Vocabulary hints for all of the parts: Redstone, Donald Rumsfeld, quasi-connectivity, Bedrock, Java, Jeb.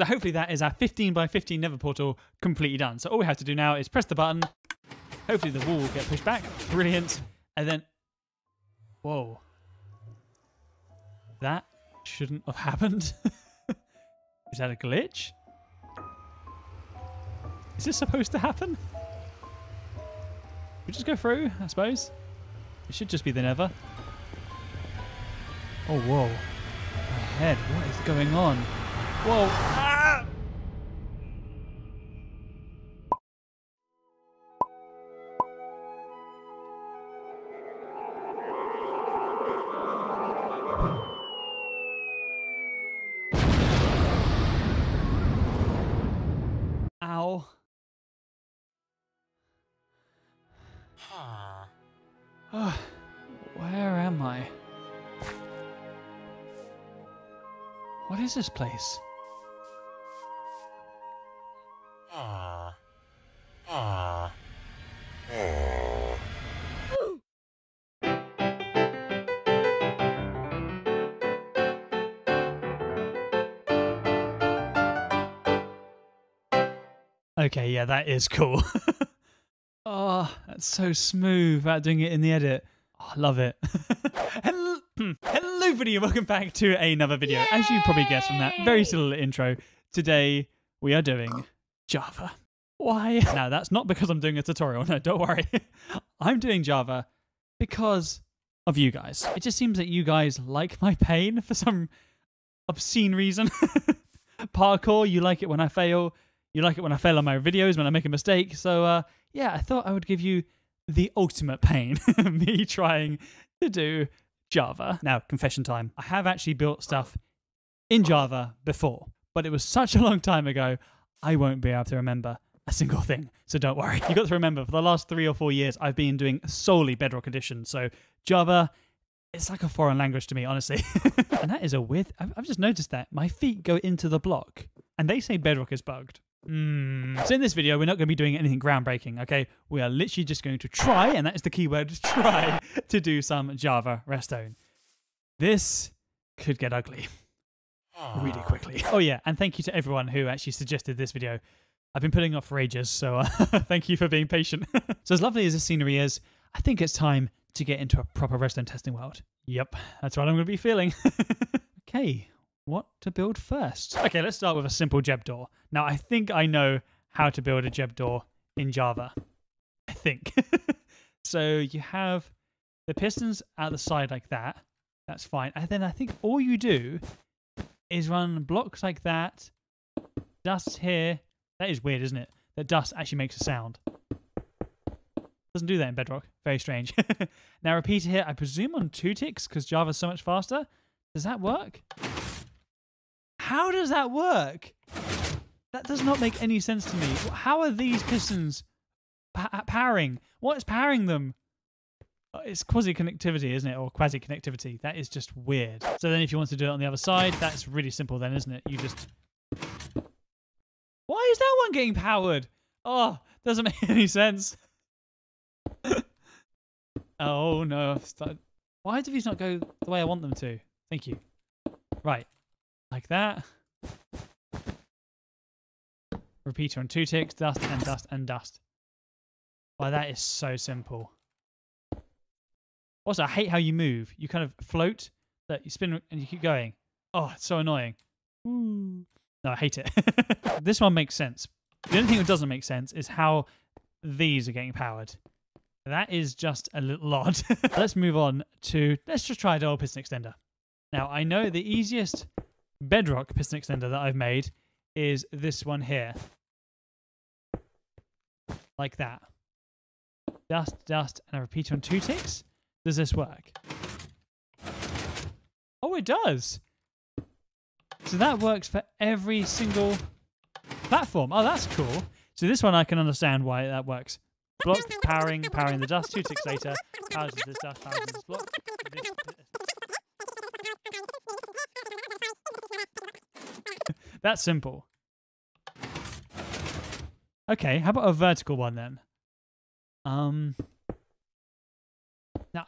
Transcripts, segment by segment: So hopefully that is our 15 by 15 nether portal completely done. So all we have to do now is press the button. Hopefully the wall will get pushed back. Brilliant. And then, whoa. That shouldn't have happened. Is that a glitch? Is this supposed to happen? We just go through, I suppose. It should just be the nether. Oh, whoa. My head, what is going on? Whoa. Ah! Ow. Oh, where am I? What is this place? Okay, yeah, that is cool. Oh, that's so smooth about doing it in the edit. Oh, I love it. Hello, video. Welcome back to another video. Yay! As you probably guessed from that very silly intro, today we are doing Java. Why? Now, that's not because I'm doing a tutorial. No, don't worry. I'm doing Java because of you guys. It just seems that you guys like my pain for some obscene reason. Parkour, you like it when I fail. You like it when I fail on my videos, when I make a mistake. So, yeah, I thought I would give you the ultimate pain. Me trying to do Java. Now, confession time. I have actually built stuff in Java before, but it was such a long time ago, I won't be able to remember a single thing. So don't worry. You've got to remember, for the last 3 or 4 years, I've been doing solely Bedrock Edition. So Java, it's like a foreign language to me, honestly. And that is a weird... I've just noticed that. My feet go into the block, and they say Bedrock is bugged. So in this video, we're not going to be doing anything groundbreaking, okay? We are literally just going to try, and that is the key word, try to do some Java Redstone. This could get ugly really quickly. Oh yeah, and thank you to everyone who actually suggested this video. I've been putting off for ages, so thank you for being patient. So as lovely as this scenery is, I think it's time to get into a proper Redstone testing world. Yep, that's what I'm going to be feeling. Okay. What to build first? Okay, let's start with a simple Jeb door. Now, I think I know how to build a Jeb door in Java. I think. So you have the pistons at the side like that. That's fine. And then I think all you do is run blocks like that. Dust here. That is weird, isn't it? That dust actually makes a sound. Doesn't do that in Bedrock. Very strange. Now, repeat here, I presume on 2 ticks because Java's so much faster. Does that work? How does that work? That does not make any sense to me. How are these pistons powering? What is powering them? It's quasi-connectivity, isn't it? Or quasi-connectivity. That is just weird. So then if you want to do it on the other side, that's really simple then, isn't it? You just... Why is that one getting powered? Oh, doesn't make any sense. Oh, no. I've started... Why do these not go the way I want them to? Thank you. Right. Like that. Repeater on 2 ticks, dust and dust and dust. Wow, that is so simple. Also, I hate how you move. You kind of float, that you spin and you keep going. Oh, it's so annoying. Ooh. No, I hate it. This one makes sense. The only thing that doesn't make sense is how these are getting powered. That is just a little odd. Let's move on to, let's just try a double piston extender. Now, I know the easiest Bedrock piston extender that I've made is this one here. Like that. Dust, dust, and a repeater on 2 ticks. Does this work? Oh, it does! So that works for every single platform. Oh, that's cool. So this one I can understand why that works. Block, powering, powering the dust. 2 ticks later, powers this dust, powers this block. That's simple. Okay, how about a vertical one then? Now,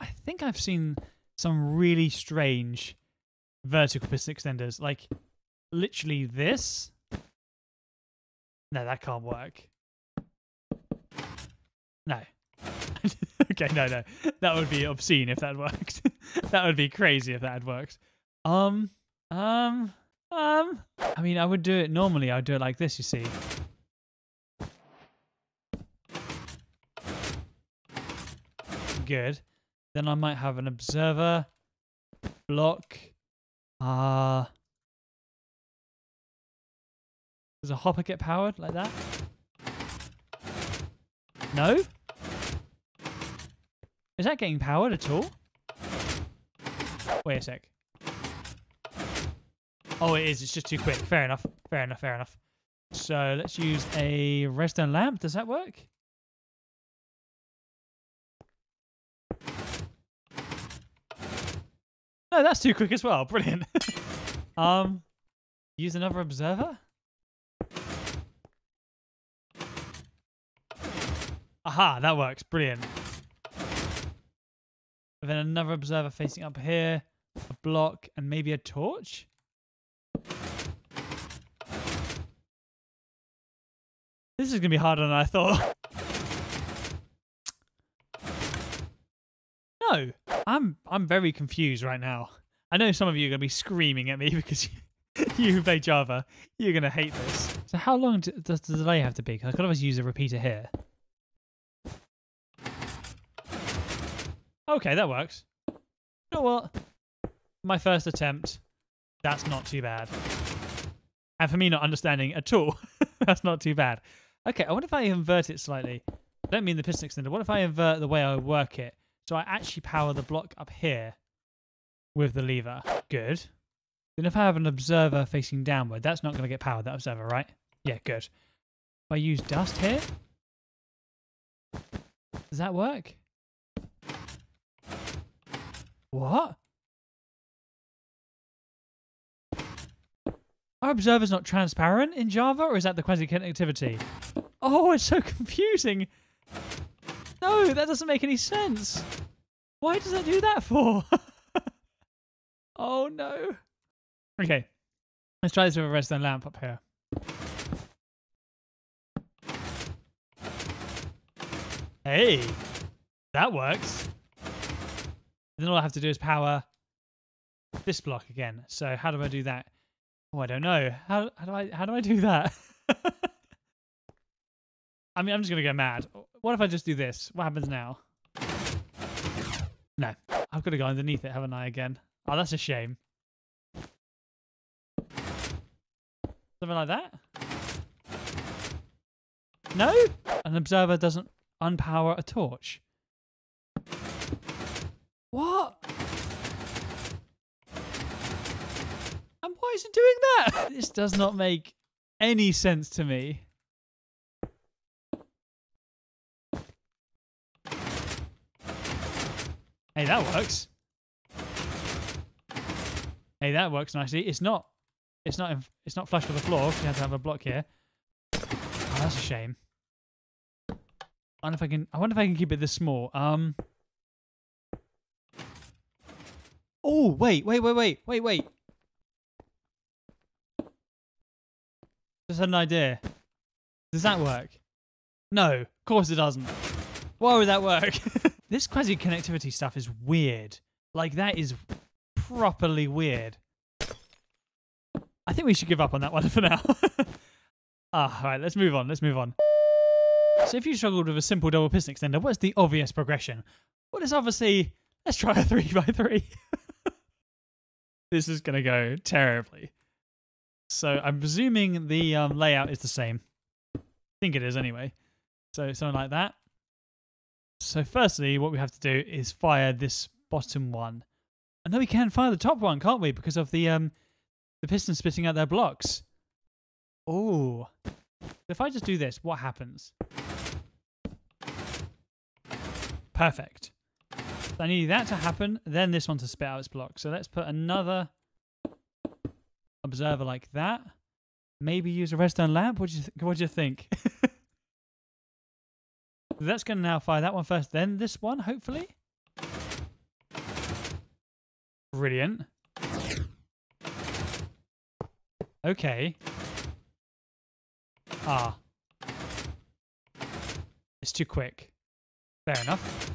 I think I've seen some really strange vertical piston extenders. Like, literally this. No, that can't work. No. Okay, no. That would be obscene if that worked. That would be crazy if that had worked. I mean, I would do it normally. I would do it like this, you see. Good. Then I might have an observer block. Does a hopper get powered like that? No? Is that getting powered at all? Wait a sec. Oh, it is. It's just too quick. Fair enough. So let's use a redstone lamp. Does that work? No, that's too quick as well. Brilliant. Use another observer. Aha, that works. Brilliant. And then another observer facing up here, a block, and maybe a torch. This is going to be harder than I thought. No, I'm very confused right now. I know some of you are going to be screaming at me because you who play Java, you're going to hate this. So how long does the delay have to be? Because I could always use a repeater here. Okay, that works. You know what? My first attempt, that's not too bad. And for me not understanding at all, that's not too bad. Okay, I wonder if I invert it slightly. I don't mean the piston extender. What if I invert the way I work it? So I actually power the block up here with the lever. Good. Then if I have an observer facing downward, that's not going to get powered, that observer, right? Yeah, good. If I use dust here, does that work? What? Are observers not transparent in Java, or is that the quasi-connectivity? Oh, it's so confusing. No, that doesn't make any sense. Why does that do that for? Oh, no. Okay, let's try this with a redstone lamp up here. Hey, that works. Then all I have to do is power this block again. So how do I do that? Oh, I don't know. How do I do that? I mean, I'm just gonna go mad. What if I just do this? What happens now? No, I've got to go underneath it, haven't I? Again. Oh, that's a shame. Something like that. No, an observer doesn't unpower a torch. What? And why is it doing that? This does not make any sense to me. Hey, that works. Hey, that works nicely. It's not flush with the floor because you have to have a block here. Oh, that's a shame. I wonder if I can keep it this small. Oh, wait. Just had an idea. Does that work? No, of course it doesn't. Why would that work? This quasi-connectivity stuff is weird. Like, that is properly weird. I think we should give up on that one for now. All right, let's move on. So if you struggled with a simple double piston extender, what's the obvious progression? Well, it's obviously, let's try a 3x3. This is going to go terribly. So I'm presuming the layout is the same. I think it is anyway. So something like that. So firstly, what we have to do is fire this bottom one. And then we can fire the top one, can't we? Because of the piston spitting out their blocks. Oh. If I just do this, what happens? Perfect. I need that to happen, then this one to spit out its block. So let's put another observer like that. Maybe use a redstone lamp. What do you think? That's going to now fire that one first, then this one, hopefully. Brilliant. Okay. Ah. It's too quick. Fair enough.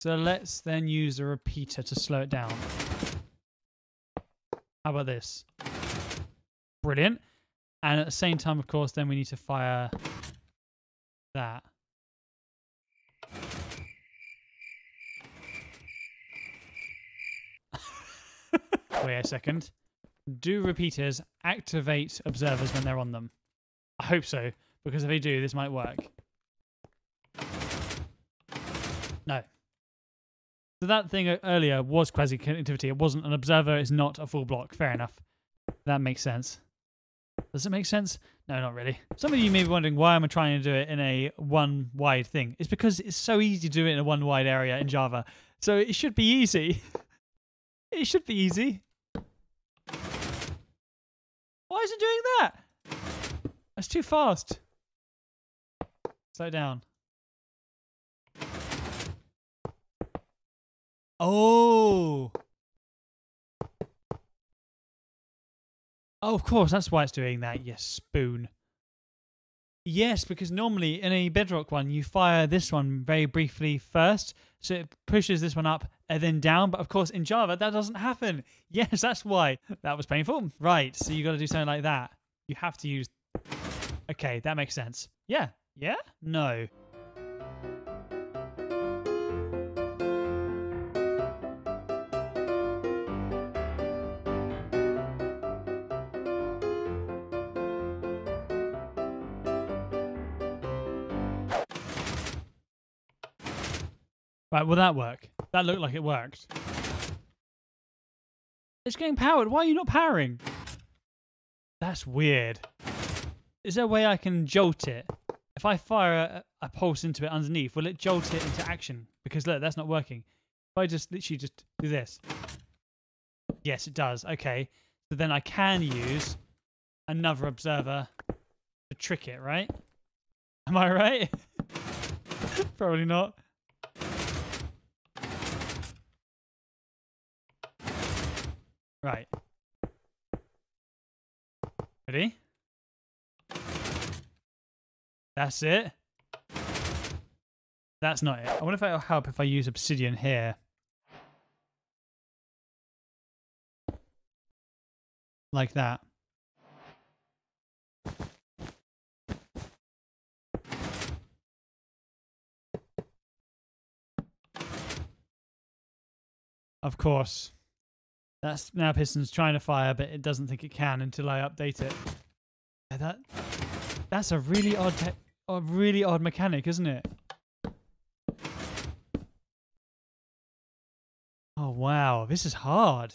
So let's then use a repeater to slow it down. How about this? Brilliant. And at the same time, of course, then we need to fire that. Wait a second. Do repeaters activate observers when they're on them? I hope so, because if they do, this might work. No. So that thing earlier was quasi-connectivity. It wasn't an observer. It's not a full block. Fair enough. That makes sense. Does it make sense? No, not really. Some of you may be wondering why am I trying to do it in a one-wide thing. It's because it's so easy to do it in a one-wide area in Java. So it should be easy. It should be easy. Why is it doing that? That's too fast. Slow down. Oh. Oh, of course, that's why it's doing that. Yes, spoon. Yes, because normally in a Bedrock one, you fire this one very briefly first, so it pushes this one up and then down. But of course, in Java, that doesn't happen. Yes, that's why. That was painful. Right, so you got to do something like that. You have to use... Okay, that makes sense. Yeah. Yeah? No. Right, will that work? That looked like it worked. It's getting powered. Why are you not powering? That's weird. Is there a way I can jolt it? If I fire a pulse into it underneath, will it jolt it into action? Because look, that's not working. If I just literally just do this. Yes, it does. Okay. So then I can use another observer to trick it, right? Am I right? Probably not. Right. Ready? That's it. That's not it. I wonder if it'll help if I use obsidian here. Like that. Of course. That's now Piston's trying to fire, but it doesn't think it can until I update it. Yeah, that's a really odd, really odd mechanic, isn't it? Oh wow, this is hard.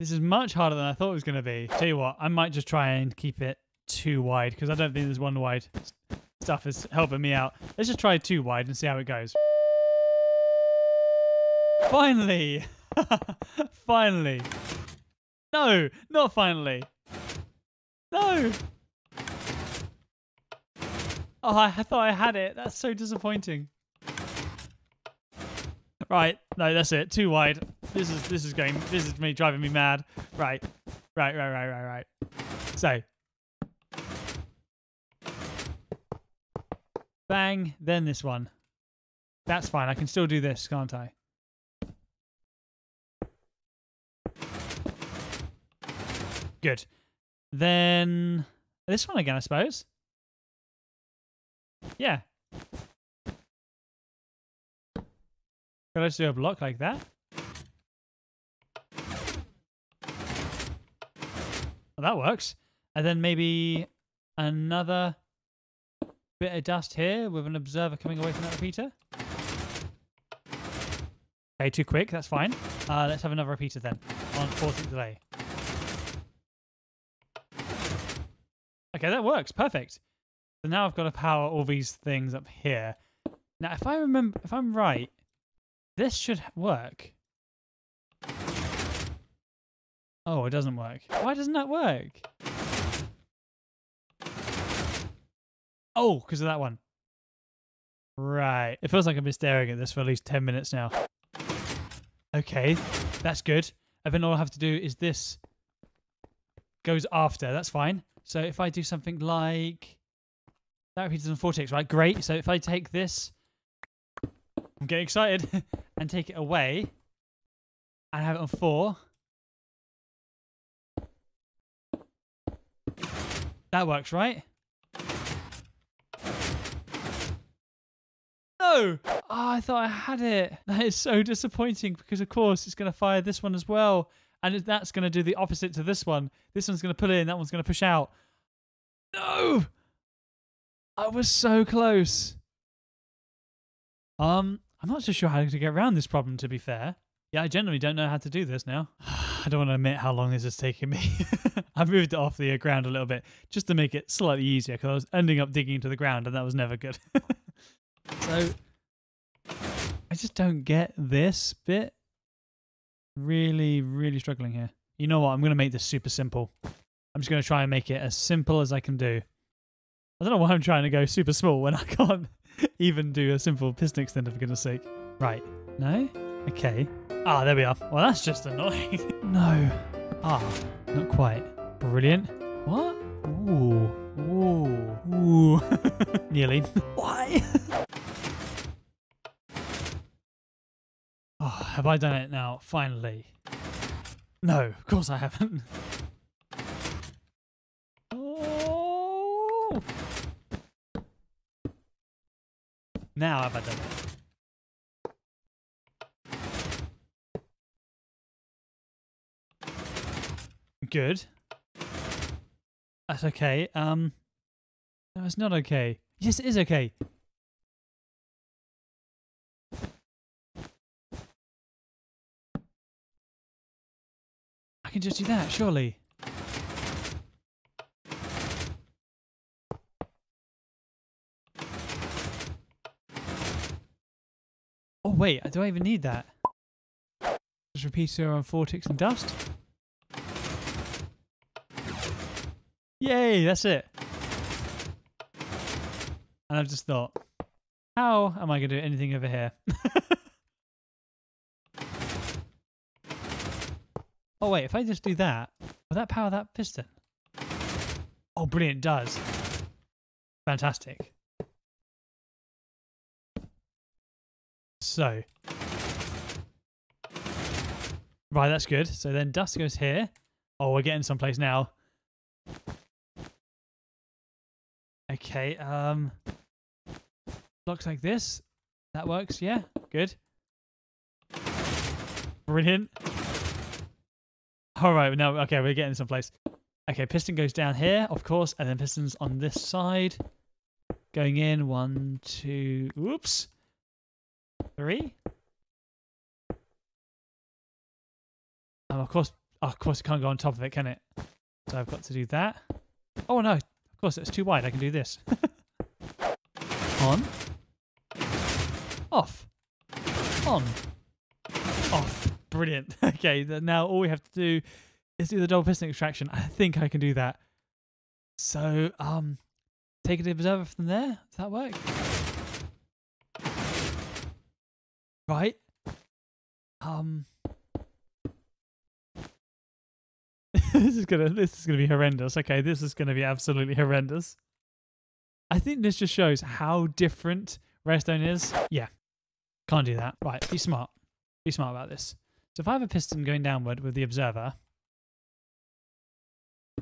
This is much harder than I thought it was going to be. Tell you what, I might just try and keep it too wide because I don't think this one wide stuff is helping me out. Let's just try too wide and see how it goes. Finally. Finally. No, not finally. No. Oh, I thought I had it. That's so disappointing. Right. No, that's it. Too wide. This is me driving me mad. Right. Right. So. Bang, then this one. That's fine. I can still do this, can't I? Good. Then this one again, I suppose. Yeah. Could I just do a block like that? Well, that works. And then maybe another bit of dust here with an observer coming away from that repeater. Okay, too quick. That's fine. Let's have another repeater then on 4th delay. Okay, that works. Perfect. So now I've got to power all these things up here. Now, if I remember, if I'm right, this should work. Oh, it doesn't work. Why doesn't that work? Oh, because of that one. Right. It feels like I've been staring at this for at least 10 minutes now. Okay, that's good. And then all I have to do is this goes after. That's fine. So if I do something like That repeats on 4 ticks, right? Great. So if I take this, I'm getting excited, and take it away, and have it on 4. That works, right? No! Oh, I thought I had it. That is so disappointing because, of course, it's going to fire this one as well. And that's going to do the opposite to this one. This one's going to pull in, that one's going to push out. No! I was so close. I'm not so sure how to get around this problem, to be fair. Yeah, I generally don't know how to do this now. I don't want to admit how long this has taken me. I've moved it off the ground a little bit just to make it slightly easier because I was ending up digging into the ground and that was never good. So, I just don't get this bit. Really, really struggling here. You know what? I'm going to make this super simple. I'm just going to try and make it as simple as I can do. I don't know why I'm trying to go super small when I can't even do a simple piston extender, for goodness sake. Right. No? Okay. Ah, there we are. Well, that's just annoying. No. Ah, not quite. Brilliant. What? Ooh. Ooh. Ooh. Nearly. Why? Oh, have I done it now? Finally. No, of course I haven't. Oh! Now have I done it. Good. That's okay. No, it's not okay. Yes, it is okay. I can just do that, surely. Oh wait, do I even need that? Just repeat 0 on 4 ticks and dust. Yay, that's it. And I've just thought, how am I going to do anything over here? Oh wait, if I just do that, will that power that piston? Oh brilliant, it does. Fantastic. So. Right, that's good. So then dust goes here. Oh, we're getting someplace now. Okay, blocks like this. That works, yeah? Good. Brilliant. All right, now, okay, we're getting someplace. Okay, piston goes down here, of course, and then pistons on this side. Going in, 1, 2, whoops, 3. And of course, it can't go on top of it, can it? So I've got to do that. Oh no, of course, it's too wide. I can do this. On, off, on, off. Brilliant. Okay, now all we have to do is do the double piston extraction. I think I can do that. So, take an observer from there. Does that work? Right. This is gonna be horrendous. Okay, this is gonna be absolutely horrendous. I think this just shows how different Redstone is. Yeah. Can't do that. Right, be smart. Be smart about this. So if I have a piston going downward with the observer,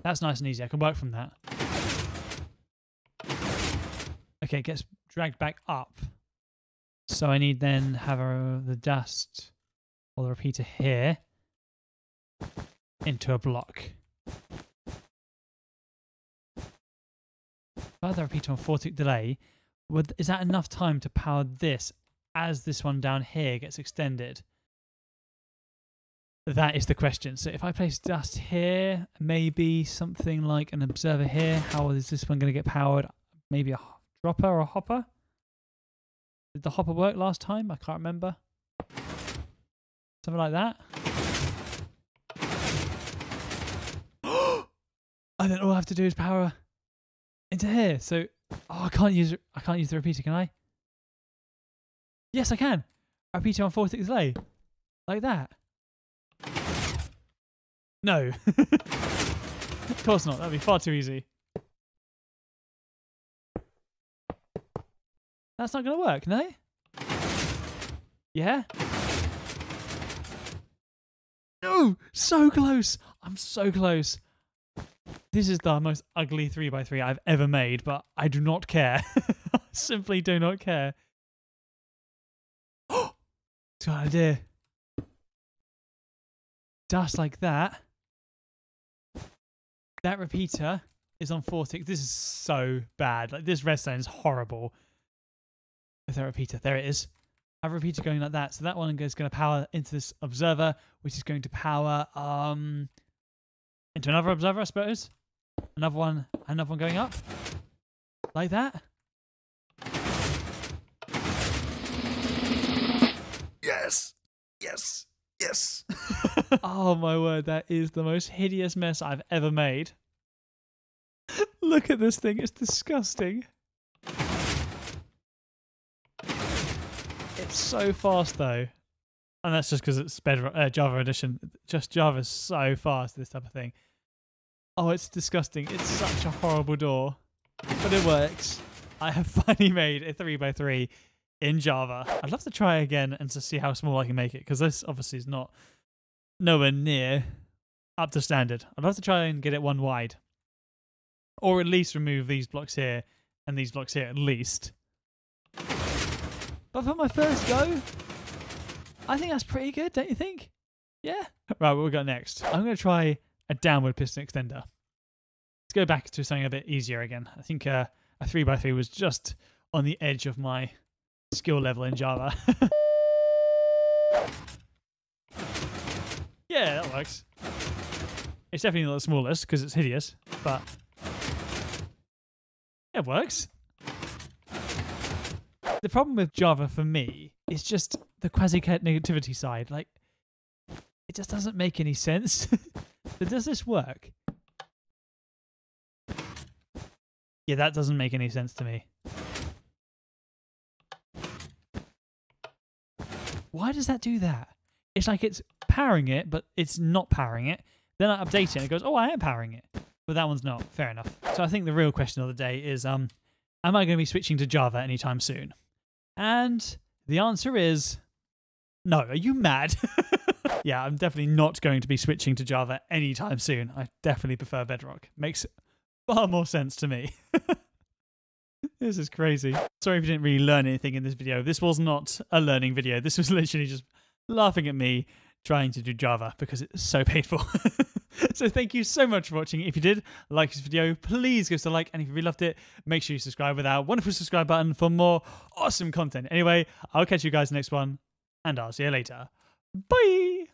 that's nice and easy. I can work from that. Okay, it gets dragged back up. So I need then have the dust or the repeater here into a block. If I have the repeater on 4-tick delay, is that enough time to power this as this one down here gets extended? That is the question. So if I place dust here, maybe something like an observer here, how is this one going to get powered? Maybe a dropper or a hopper? Did the hopper work last time? I can't remember. Something like that. And then all I have to do is power into here. So oh, I can't use the repeater, can I? Yes, I can. Repeater on 4-tick delay. Like that. No. Of course not. That'd be far too easy. That's not going to work, no? Yeah? No! So close! I'm so close. This is the most ugly 3x3 I've ever made, but I do not care. I simply do not care. Oh! It's got an idea. Just like that. That repeater is on 4-tick. This is so bad. Like, this redstone is horrible. With that repeater. There it is. I have a repeater going like that. So that one is going to power into this observer, which is going to power into another observer, I suppose. Another one going up. Like that. Yes! Yes! Yes! Oh my word, that is the most hideous mess I've ever made. Look at this thing, it's disgusting. It's so fast though. And that's just because it's Bedrock, Java edition. Just Java's so fast, this type of thing. Oh, it's disgusting. It's such a horrible door. But it works. I have finally made a 3x3 in Java. I'd love to try again and to see how small I can make it, because this obviously is not nowhere near up to standard. I'd love to try and get it one wide. Or at least remove these blocks here and these blocks here at least. But for my first go, I think that's pretty good, don't you think? Yeah? Right, what we got next? I'm going to try a downward piston extender. Let's go back to something a bit easier again. I think a 3x3 was just on the edge of my skill level in Java. Yeah, that works. It's definitely not the smallest because it's hideous, but it works. The problem with Java for me is just the quasi-negativity side. Like, it just doesn't make any sense. But does this work? Yeah, that doesn't make any sense to me. Why does that do that? It's like it's powering it, but it's not powering it. Then I update it and it goes, oh, I am powering it. But that one's not. Fair enough. So I think the real question of the day is, am I going to be switching to Java anytime soon? And the answer is no. Are you mad? Yeah, I'm definitely not going to be switching to Java anytime soon. I definitely prefer Bedrock. Makes far more sense to me. This is crazy. Sorry if you didn't really learn anything in this video. This was not a learning video. This was literally just laughing at me trying to do Java because it's so painful. So thank you so much for watching. If you did like this video, please give us a like. And if you really loved it, make sure you subscribe with our wonderful subscribe button for more awesome content. Anyway, I'll catch you guys in the next one, and I'll see you later. Bye!